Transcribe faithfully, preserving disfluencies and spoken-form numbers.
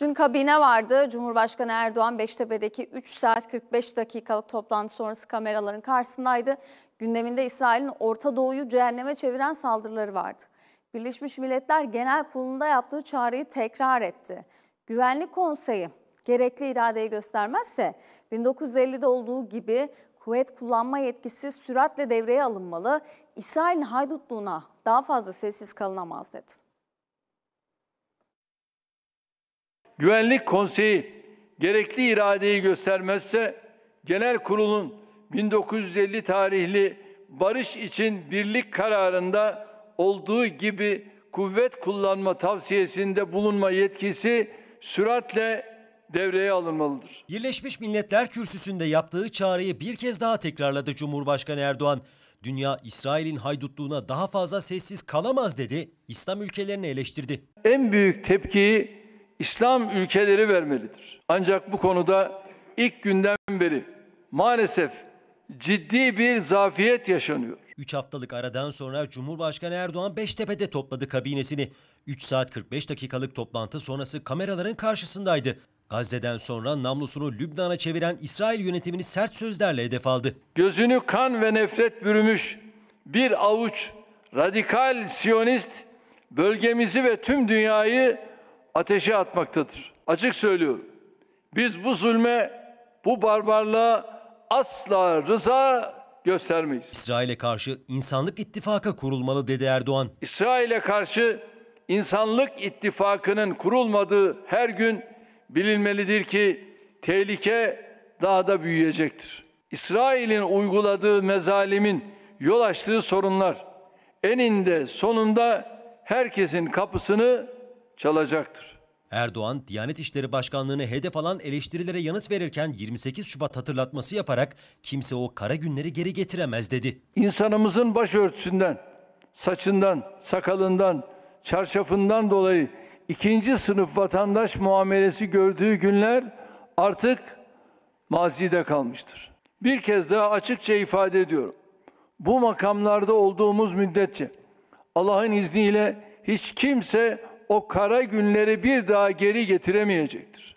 Dün kabine vardı. Cumhurbaşkanı Erdoğan Beştepe'deki üç saat kırk beş dakikalık toplantı sonrası kameraların karşısındaydı. Gündeminde İsrail'in Orta Doğu'yu cehenneme çeviren saldırıları vardı. Birleşmiş Milletler Genel Kurulu'nda yaptığı çağrıyı tekrar etti. Güvenlik Konseyi gerekli iradeyi göstermezse bin dokuz yüz ellide olduğu gibi kuvvet kullanma yetkisi süratle devreye alınmalı, İsrail'in haydutluğuna daha fazla sessiz kalınamaz dedi. Güvenlik Konseyi gerekli iradeyi göstermezse Genel Kurul'un bin dokuz yüz elli tarihli barış için birlik kararında olduğu gibi kuvvet kullanma tavsiyesinde bulunma yetkisi süratle devreye alınmalıdır. Birleşmiş Milletler kürsüsünde yaptığı çağrıyı bir kez daha tekrarladı Cumhurbaşkanı Erdoğan. Dünya İsrail'in haydutluğuna daha fazla sessiz kalamaz dedi, İslam ülkelerini eleştirdi. En büyük tepkiyi İslam ülkeleri vermelidir. Ancak bu konuda ilk günden beri maalesef ciddi bir zafiyet yaşanıyor. üç haftalık aradan sonra Cumhurbaşkanı Erdoğan Beştepe'de topladı kabinesini. üç saat kırk beş dakikalık toplantı sonrası kameraların karşısındaydı. Gazze'den sonra namlusunu Lübnan'a çeviren İsrail yönetimini sert sözlerle hedef aldı. Gözünü kan ve nefret bürümüş bir avuç radikal Siyonist bölgemizi ve tüm dünyayı ateşe atmaktadır. Açık söylüyorum. Biz bu zulme, bu barbarlığa asla rıza göstermeyiz. İsrail'e karşı insanlık ittifakı kurulmalı dedi Erdoğan. İsrail'e karşı insanlık ittifakının kurulmadığı her gün bilinmelidir ki tehlike daha da büyüyecektir. İsrail'in uyguladığı mezalimin yol açtığı sorunlar eninde sonunda herkesin kapısını çalacaktır. Erdoğan, Diyanet İşleri Başkanlığı'nı hedef alan eleştirilere yanıt verirken yirmi sekiz Şubat hatırlatması yaparak kimse o kara günleri geri getiremez dedi. İnsanımızın başörtüsünden, saçından, sakalından, çarşafından dolayı ikinci sınıf vatandaş muamelesi gördüğü günler artık mazide kalmıştır. Bir kez daha açıkça ifade ediyorum. Bu makamlarda olduğumuz müddetçe Allah'ın izniyle hiç kimse o kara günleri bir daha geri getiremeyecektir.